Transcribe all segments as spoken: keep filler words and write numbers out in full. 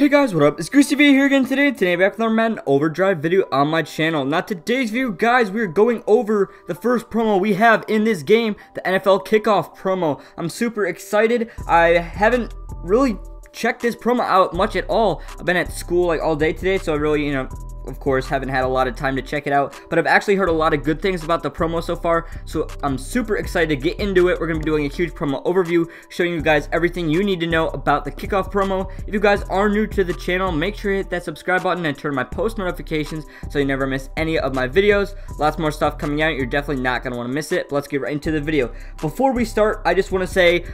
Hey guys, what up? It's TheGooseTV here again today. Today back with another Madden Overdrive video on my channel. Now today's video, guys, we are going over the first promo we have in this game, the N F L kickoff promo. I'm super excited. I haven't really checked this promo out much at all. I've been at school like all day today, so I really, you know, of course, haven't had a lot of time to check it out, but I've actually heard a lot of good things about the promo so far, so I'm super excited to get into it. We're going to be doing a huge promo overview, showing you guys everything you need to know about the kickoff promo. If you guys are new to the channel, make sure you hit that subscribe button and turn my post notifications so you never miss any of my videos. Lots more stuff coming out. You're definitely not going to want to miss it, but let's get right into the video. Before we start, I just want to say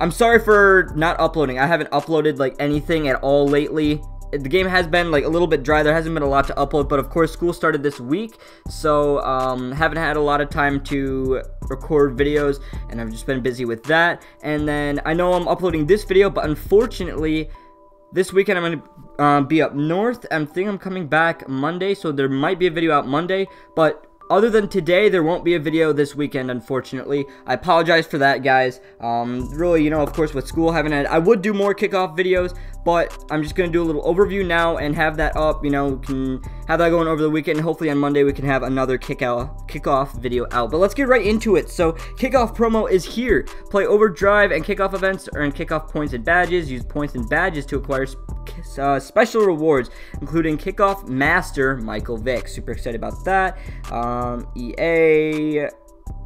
I'm sorry for not uploading. I haven't uploaded like anything at all lately. The game has been like a little bit dry. There hasn't been a lot to upload, but of course school started this week, so um haven't had a lot of time to record videos, and I've just been busy with that. And then I know I'm uploading this video, but unfortunately this weekend I'm going to uh, be up north. I'm thinking I'm coming back Monday, so there might be a video out Monday, but other than today, there won't be a video this weekend, unfortunately. I apologize for that, guys. Um, really, you know, of course, with school, haven't had... I would do more kickoff videos, but I'm just going to do a little overview now and have that up. You know, can have that going over the weekend. Hopefully, on Monday, we can have another kickoff, kickoff video out. But let's get right into it. So, kickoff promo is here. Play overdrive and kickoff events. Earn kickoff points and badges. Use points and badges to acquire sp uh, special rewards, including kickoff master Michael Vick. Super excited about that. Um... Um, E A,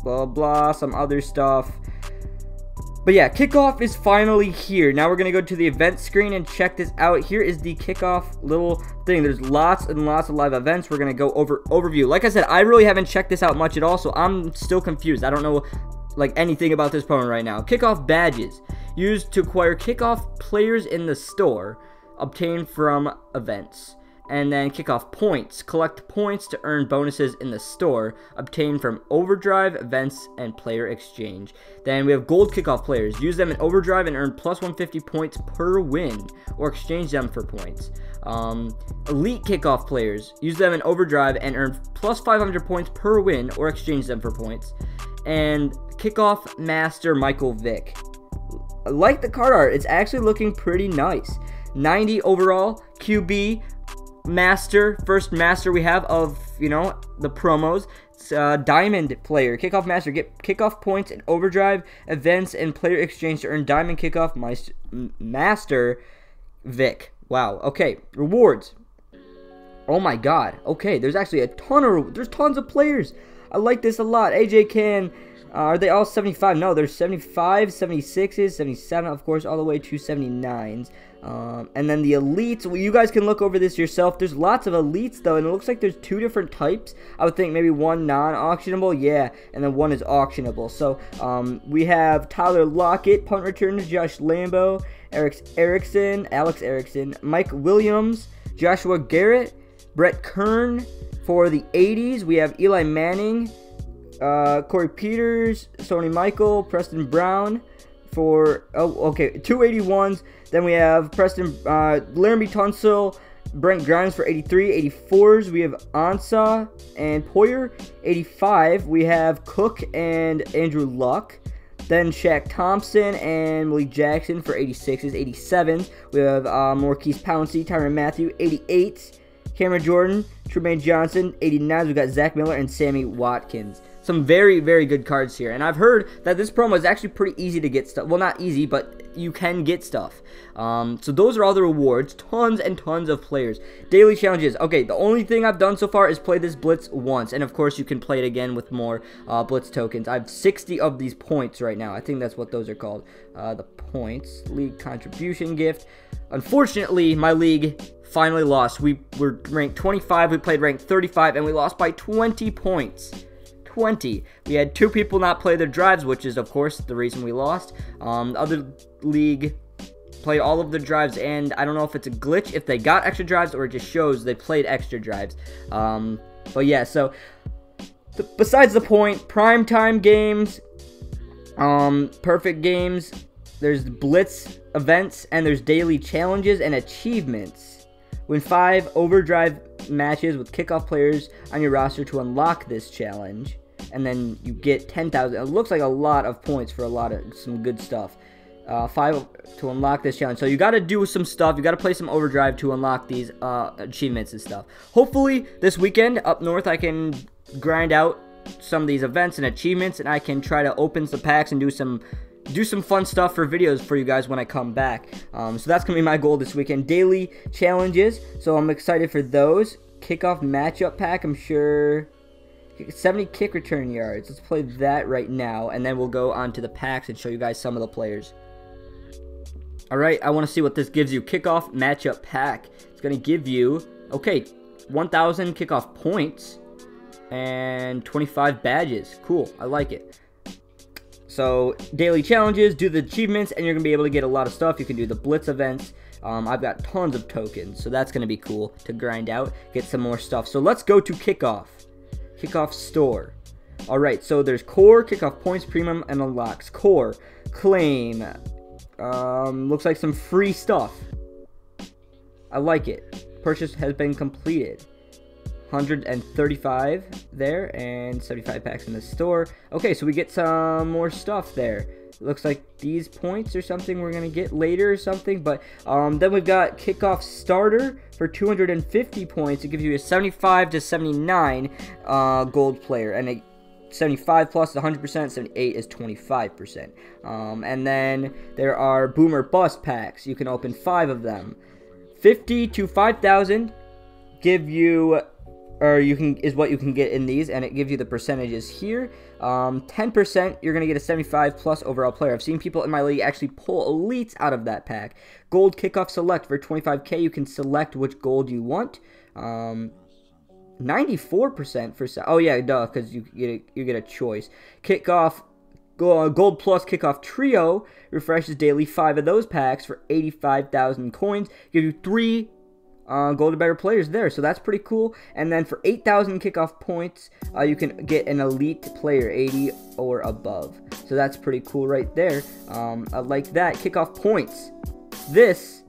blah, blah, some other stuff. But yeah, kickoff is finally here. Now we're going to go to the event screen and check this out. Here is the kickoff little thing. There's lots and lots of live events. We're going to go over overview. Like I said, I really haven't checked this out much at all, so I'm still confused. I don't know, like, anything about this promo right now. Kickoff badges. Used to acquire kickoff players in the store. Obtained from events. And then kickoff points. Collect points to earn bonuses in the store, obtained from overdrive, events, and player exchange. Then we have gold kickoff players. Use them in overdrive and earn plus one hundred fifty points per win, or exchange them for points. Um, elite kickoff players. Use them in overdrive and earn plus five hundred points per win, or exchange them for points. And kickoff master Michael Vick. I like the card art. It's actually looking pretty nice. ninety overall, Q B. Master, first master we have of, you know, the promos. It's uh, diamond player. Kickoff master. Get kickoff points and overdrive events and player exchange to earn diamond kickoff master Vic. Wow. Okay. Rewards. Oh my god. Okay. There's actually a ton of, there's tons of players. I like this a lot. A J Can. Uh, are they all seventy-five? No, there's seventy-five, seventy-sixes, seventy-seven, of course, all the way to seventy-nines. Um, and then the elites, well, you guys can look over this yourself. There's lots of elites, though, and it looks like there's two different types. I would think maybe one non-auctionable, yeah, and then one is auctionable. So um, we have Tyler Lockett, punt returns, Josh Lambo, Erics Erickson, Alex Erickson, Mike Williams, Joshua Garrett, Brett Kern. For the eighties, we have Eli Manning, Uh, Corey Peters, Sony Michel, Preston Brown for, oh, okay, two eighty-ones. Then we have Preston, uh, Laramie Tunsil, Brent Grimes for eighty-three, eighty-fours. We have Ansa and Poyer, eighty-five. We have Cook and Andrew Luck. Then Shaq Thompson and Malik Jackson for eighty-sixes, eighty-sevens. We have uh, Maurkice Pouncey, Tyrann Mathieu, eighty-eights. Cameron Jordan, Tremaine Johnson, eighty-nines. We got Zach Miller and Sammy Watkins. Some very, very good cards here. And I've heard that this promo is actually pretty easy to get stuff. Well, not easy, but you can get stuff. Um, so those are all the rewards. Tons and tons of players. Daily challenges. Okay, the only thing I've done so far is play this blitz once. And, of course, you can play it again with more uh, blitz tokens. I have sixty of these points right now. I think that's what those are called. Uh, the points. League contribution gift. Unfortunately, my league finally lost. We were ranked twenty-five. We played ranked thirty-five. And we lost by twenty points. twenty. We had two people not play their drives, which is, of course, the reason we lost. Um, the other league played all of their drives, and I don't know if it's a glitch, if they got extra drives, or it just shows they played extra drives. Um, but yeah, so th besides the point, primetime games, um, perfect games, there's blitz events, and there's daily challenges and achievements. Win five overdrive matches with kickoff players on your roster to unlock this challenge, and then you get ten thousand. It looks like a lot of points for a lot of some good stuff. Uh, five to unlock this challenge. So you got to do some stuff. You got to play some Overdrive to unlock these uh, achievements and stuff. Hopefully this weekend up north I can grind out some of these events and achievements, and I can try to open some packs and do some do some fun stuff for videos for you guys when I come back. Um, so that's gonna be my goal this weekend. Daily challenges. So I'm excited for those. Kickoff matchup pack. I'm sure. seventy kick return yards. Let's play that right now, and then we'll go on to the packs and show you guys some of the players. Alright, I want to see what this gives you. Kickoff matchup pack. It's going to give you, okay, one thousand kickoff points and twenty-five badges. Cool, I like it. So, daily challenges, do the achievements, and you're going to be able to get a lot of stuff. You can do the blitz events. Um, I've got tons of tokens, so that's going to be cool to grind out, get some more stuff. So, let's go to kickoff. Kickoff store. Alright, so there's core, kickoff points, premium, and unlocks. Core, claim... Um, looks like some free stuff. I like it. Purchase has been completed. one hundred thirty-five there and seventy-five packs in the store. Okay, so we get some more stuff there. Looks like these points or something we're going to get later or something. But um, then we've got kickoff starter for two hundred fifty points. It gives you a seventy-five to seventy-nine uh, gold player. And a seventy-five plus is one hundred percent, seventy-eight is twenty-five percent. Um, and then there are Boomer Bust packs. You can open five of them. fifty to five thousand give you, or you can, is what you can get in these, and it gives you the percentages here. Um, ten percent, you're going to get a seventy-five plus overall player. I've seen people in my league actually pull elites out of that pack. Gold kickoff select for twenty-five K, you can select which gold you want. Um, ninety-four percent for, oh yeah, duh, because you get a, you get a choice. Kickoff gold plus kickoff trio refreshes daily five of those packs for eighty-five thousand coins. Give you three uh, gold or better players there, so that's pretty cool. And then for eight thousand kickoff points, uh, you can get an elite player, eighty or above. So that's pretty cool right there. Um, I like that. Kickoff points. This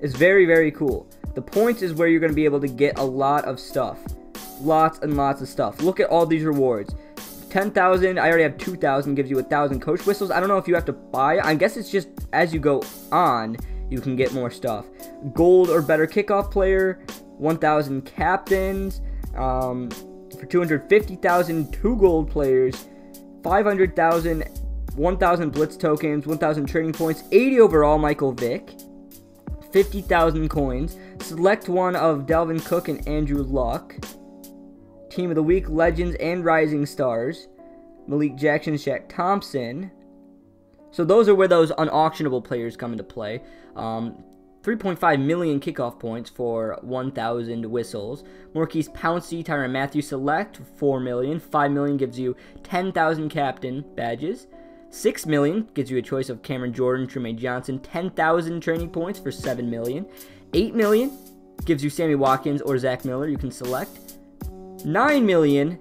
is very very cool. The points is where you're going to be able to get a lot of stuff. Lots and lots of stuff. Look at all these rewards. ten thousand, I already have two thousand, gives you one thousand coach whistles. I don't know if you have to buy. I guess it's just as you go on, you can get more stuff. Gold or better kickoff player, one thousand captains. Um, for two hundred fifty thousand, two gold players, five hundred thousand, one thousand blitz tokens, one thousand trading points, eighty overall Michael Vick, fifty thousand coins. Select one of Dalvin Cook and Andrew Luck. Team of the Week, Legends, and Rising Stars. Malik Jackson, Shaq Thompson. So those are where those unauctionable players come into play. Um, three point five million kickoff points for one thousand whistles. Maurkice Pouncey, Tyrann Mathieu select, four million. five million gives you ten thousand captain badges. six million gives you a choice of Cameron Jordan, Tremaine Johnson. ten thousand training points for seven million. eight million gives you Sammy Watkins or Zach Miller. You can select. nine million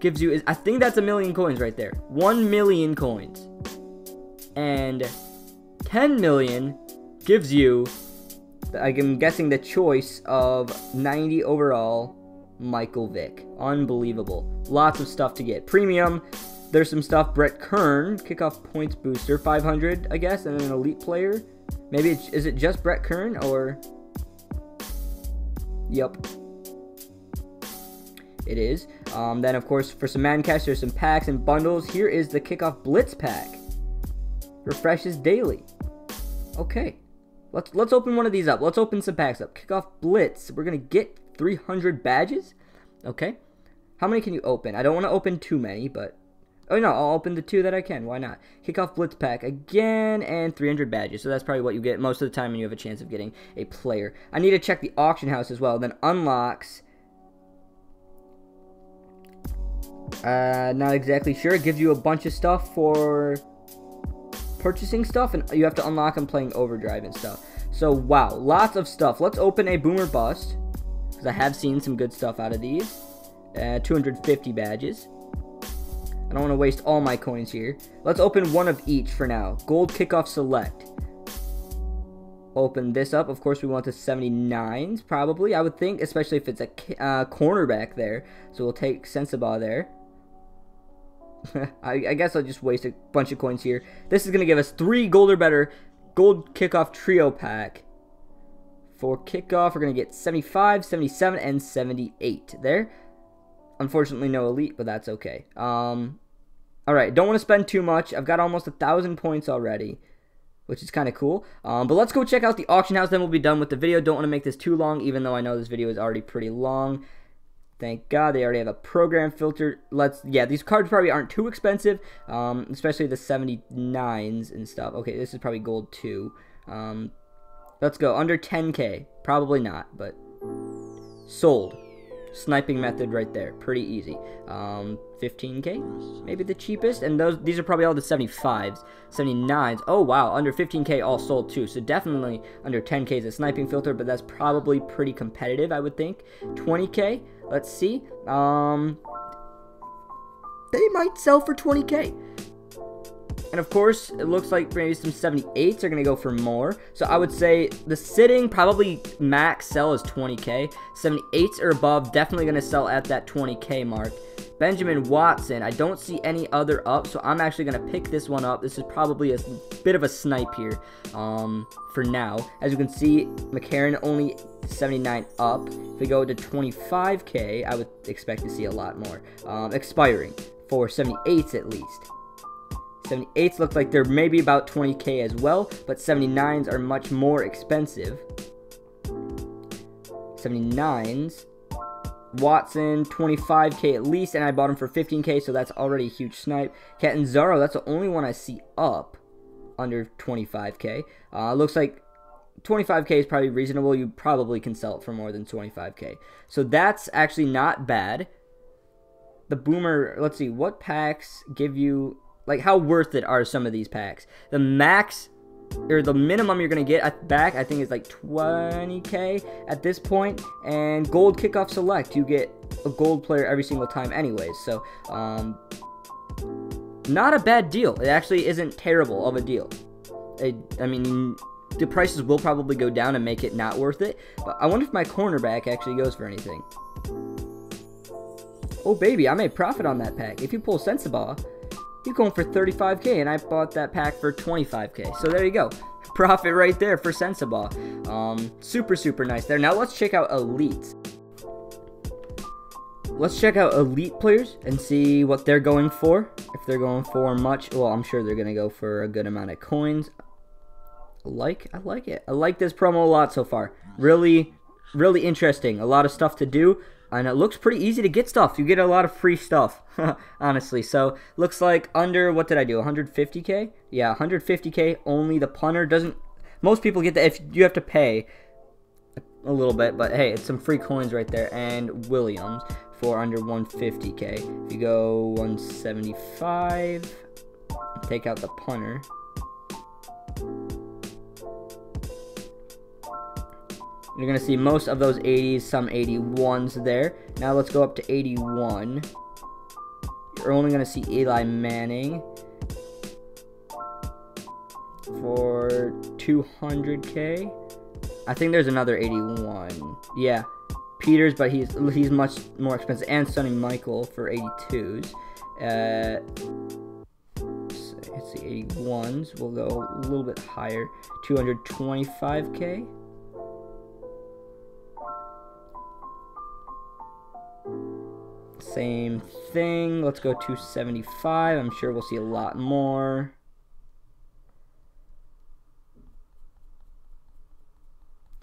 gives you, I think that's a million coins right there. one million coins. And ten million gives you, I'm guessing, the choice of ninety overall Michael Vick. Unbelievable. Lots of stuff to get. Premium, there's some stuff. Brett Kern, kickoff points booster, five hundred, I guess, and an elite player. Maybe, it's, is it just Brett Kern or? Yep. It is. Um, then, of course, for some Madden Cash, there's some packs and bundles. Here is the Kickoff Blitz pack. Refreshes daily. Okay. Let's let's open one of these up. Let's open some packs up. Kickoff Blitz. We're going to get three hundred badges. Okay. How many can you open? I don't want to open too many, but... Oh, no. I'll open the two that I can. Why not? Kickoff Blitz pack again and three hundred badges. So that's probably what you get most of the time when you have a chance of getting a player. I need to check the auction house as well. Then unlocks... Uh, not exactly sure. It gives you a bunch of stuff for purchasing stuff, and you have to unlock them playing Overdrive and stuff. So, wow. Lots of stuff. Let's open a Boomer Bust, because I have seen some good stuff out of these. Uh, two hundred fifty badges. I don't want to waste all my coins here. Let's open one of each for now. Gold Kickoff Select. Open this up. Of course, we want the seventy-nines, probably, I would think, especially if it's a uh, cornerback there. So, we'll take Sensabaugh there. I, I guess I'll just waste a bunch of coins here. This is going to give us three gold or better. Gold kickoff trio pack. For kickoff, we're going to get seventy-five, seventy-seven, and seventy-eight there. Unfortunately, no elite, but that's okay. Um, Alright, don't want to spend too much. I've got almost one thousand points already, which is kind of cool. Um, but let's go check out the auction house, then we'll be done with the video. Don't want to make this too long, even though I know this video is already pretty long. Thank God they already have a program filter. Let's, yeah, these cards probably aren't too expensive, um, especially the seventy-nines and stuff. Okay, this is probably gold too. Um, let's go, under ten K. Probably not, but sold. Sniping method right there, pretty easy. um, fifteen K, maybe the cheapest, and those these are probably all the seventy-fives, seventy-nines, oh wow, under fifteen K all sold too, so definitely under ten K is a sniping filter, but that's probably pretty competitive, I would think. Twenty K, let's see, um, they might sell for twenty K. And of course, it looks like maybe some seventy-eights are going to go for more. So I would say the sitting probably max sell is twenty K. seventy-eights or above definitely going to sell at that twenty K mark. Benjamin Watson, I don't see any other up, so I'm actually going to pick this one up. This is probably a bit of a snipe here um, for now. As you can see, McCarron only seventy-nine up. If we go to twenty-five K, I would expect to see a lot more. Um, expiring for seventy-eights at least. seventy-eights look like they're maybe about twenty K as well, but seventy-nines are much more expensive. seventy-nines, Watson, twenty-five K at least, and I bought him for fifteen K, so that's already a huge snipe. Catanzaro, that's the only one I see up under twenty-five K. Uh, looks like twenty-five K is probably reasonable. You probably can sell it for more than twenty-five K. So that's actually not bad. The Boomer, let's see, what packs give you... Like, how worth it are some of these packs? The max, or the minimum you're going to get back, I think is like twenty K at this point. And gold kickoff select, you get a gold player every single time anyways. So, um, not a bad deal. It actually isn't terrible of a deal. It, I mean, the prices will probably go down and make it not worth it. But I wonder if my cornerback actually goes for anything. Oh, baby, I made profit on that pack. If you pull Sensabaugh... You're going for thirty-five K, and I bought that pack for twenty-five K. So there you go. Profit right there for Sensabaugh. Um, super, super nice there. Now let's check out elites. Let's check out elite players and see what they're going for. If they're going for much, well, I'm sure they're going to go for a good amount of coins. I like, I like it. I like this promo a lot so far. Really, really interesting. A lot of stuff to do. And it looks pretty easy to get stuff. You get a lot of free stuff, honestly. So, looks like under, what did I do, one hundred fifty K? Yeah, one hundred fifty K, only the punter doesn't... Most people get that if you have to pay a little bit. But, hey, it's some free coins right there. And Williams for under one hundred fifty K. If you go one seventy-five, take out the punter. You're going to see most of those eighties, some eighty-ones there. Now let's go up to eighty-one. You're only going to see Eli Manning for two hundred K. I think there's another eighty-one. Yeah, Peters, but he's he's much more expensive. And Sony Michel for eighty-twos. Uh, let's see, eighty-ones. We'll go a little bit higher. two twenty-five K. Same thing. Let's go to seventy-five. I'm sure we'll see a lot more.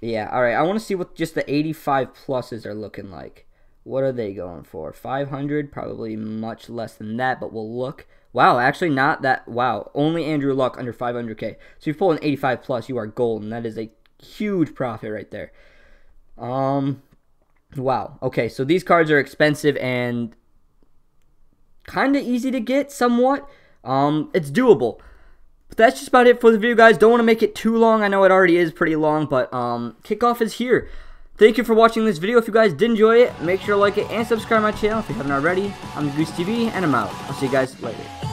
Yeah, all right. I want to see what just the eighty-five pluses are looking like. What are they going for? five hundred, probably much less than that, but we'll look. Wow, actually not that. Wow, only Andrew Luck under five hundred K. So if you pull an eighty-five plus, you are golden. That is a huge profit right there. Um... Wow. Okay, so these cards are expensive and kind of easy to get somewhat. Um, it's doable. But that's just about it for the video, guys. Don't want to make it too long. I know it already is pretty long, but um, kickoff is here. Thank you for watching this video. If you guys did enjoy it, make sure to like it and subscribe to my channel if you haven't already. I'm TheGooseTV, and I'm out. I'll see you guys later.